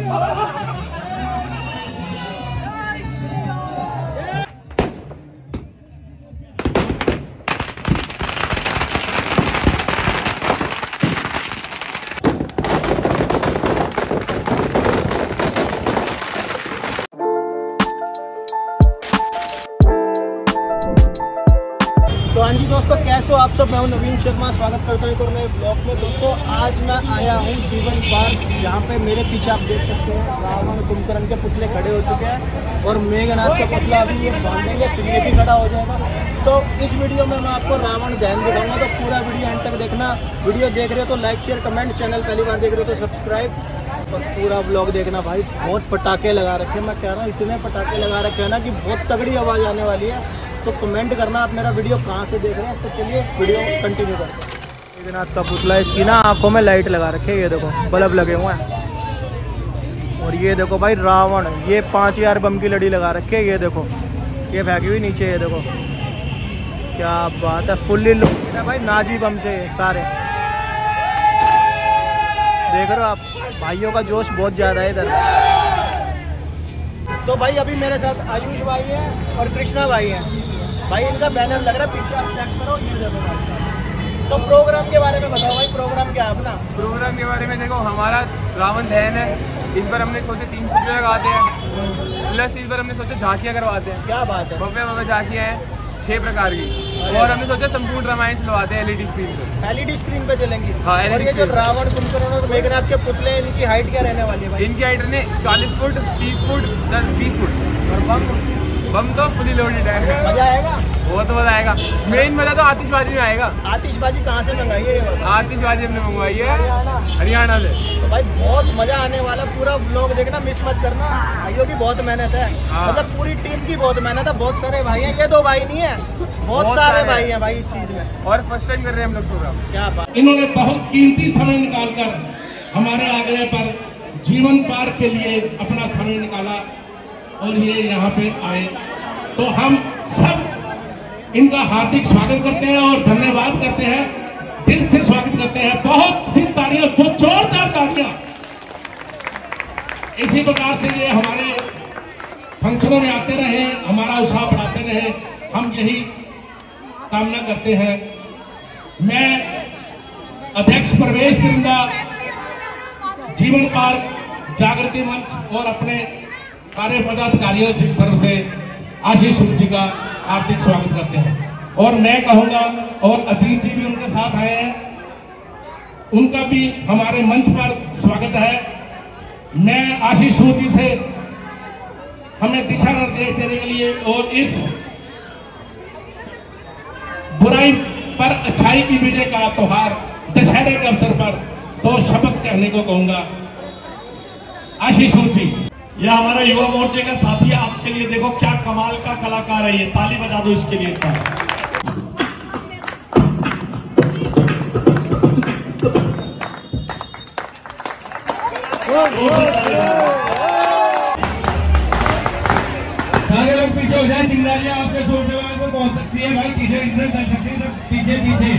तो हाँ जी दोस्तों, कैसे हो आप सब। मैं हूँ नवीन शर्मा, स्वागत करता हूँ एक और नए ब्लॉग में। दोस्तों आज मैं आया हूँ जीवन पार्क। यहाँ पे मेरे पीछे आप देख सकते हैं रावण कुंभकर्ण के पुतले खड़े हो चुके हैं और मेघनाथ का पुतला अभी ये बांधेंगे फिर ये भी खड़ा हो जाएगा। तो इस वीडियो में मैं आपको रावण जयंत दिखाऊंगा, तो पूरा वीडियो अंत तक देखना। वीडियो देख रहे हो तो लाइक शेयर कमेंट, चैनल पहली बार देख रहे हो तो सब्सक्राइब और पूरा ब्लॉग देखना। भाई बहुत पटाखे लगा रखे हैं, मैं कह रहा हूँ इतने पटाखे लगा रखे हैं ना कि बहुत तगड़ी आवाज़ आने वाली है। तो कमेंट करना आप मेरा वीडियो कहाँ से देख रहे हैं। तो चलिए वीडियो कंटिन्यू करते हैं। मेघनाथ का पुतला, इसकी ना आँखों में लाइट लगा रखे है, ये देखो बल्ब लगे हुए हैं। और ये देखो भाई रावण, ये 5000 बम की लड़ी लगा रखे है, ये देखो ये फेंकी हुई नीचे, ये देखो क्या बात है। फुल्ली लुक है भाई, नाजी बम से सारे देख रहे हो आप। भाइयों का जोश बहुत ज़्यादा है इधर। तो भाई अभी मेरे साथ आयुष भाई है और कृष्णा भाई है। भाई इनका बैनर लग रहा है पीछे, आप चेक करो ये देखो। तो प्रोग्राम के बारे में बताओ भाई, प्रोग्राम क्या है अपना। प्रोग्राम के बारे में देखो, हमारा रावण दहन है, इस पर हमने सोचे 3 पुतले लगाते हैं, प्लस इस पर हमने सोचा झांकियाँ करवाते हैं। क्या बात है, भव्य झांकियाँ हैं 6 प्रकार की। और हमने सोचा संपूर्ण रामायण चलवाते हैं LED स्क्रीन पर। LED स्क्रीन पर चलेंगी। हाँ, LED जो रावण कुंभकर्ण और मेघनाथ के पुतले, इनकी हाइट क्या रहने वाली है भाई। इनकी हाइट रहने 40 फुट, 30 फुट, 20 फुट। और बम तो फुली लोडेड है। मजा आएगा, बहुत मजा आएगा। मेन मजा तो आतिशबाजी में आएगा। आतिशबाजी कहाँ से मंगाई है ये? आतिशबाजी हमने मंगवाई है हरियाणा से। तो भाई बहुत मजा आने वाला, पूरा व्लॉग देखना, मिस मत करना। भाइयों की बहुत मेहनत है, मतलब पूरी टीम की बहुत मेहनत है। बहुत सारे भाई हैं, ये 2 भाई नहीं है, बहुत सारे भाई हैं भाई इस चीज में। और फर्स्ट टाइम कर रहे हैं हम लोग प्रोग्राम। क्या बात, इन्होंने बहुत कीमती समय निकाल कर हमारे आग्रह पर जीवन पार्क के लिए अपना समय निकाला और ये यहाँ पे आए, तो हम सब इनका हार्दिक स्वागत करते हैं और धन्यवाद करते हैं, दिल से स्वागत करते हैं। बहुत सी तालियां, बहुत जोरदार तालियां। इसी प्रकार से ये हमारे फंक्शनों में आते रहे, हमारा उत्साह बढ़ाते रहे, हम यही कामना करते हैं। मैं अध्यक्ष प्रवेश वृंदा, जीवन पार्क, जागृति मंच और अपने सारे पदाधिकारियों से सर्व से आशीष जी का हार्दिक स्वागत करते हैं। और मैं कहूँगा, और अजीत जी भी उनके साथ आए हैं, उनका भी हमारे मंच पर स्वागत है। मैं आशीष जी से हमें दिशा निर्देश देने के लिए और इस बुराई पर अच्छाई की विजय का त्योहार दशहरे के अवसर पर 2 शब्द कहने को कहूँगा। आशीष जी, यह हमारा युवा मोर्चे का साथी है, आपके लिए देखो क्या कमाल का कलाकार है ये। ताली बजा दो इसके लिए। सारे लोग पीछे हो जाए, चिंगारियां आपके शोर से वहां पर पहुंच सकती है भाई। पीछे इधर कर सकते हैं, पीछे पीछे।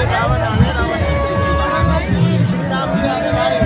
रावण आने, रावण आने, रावण आने, रावण आने भाई।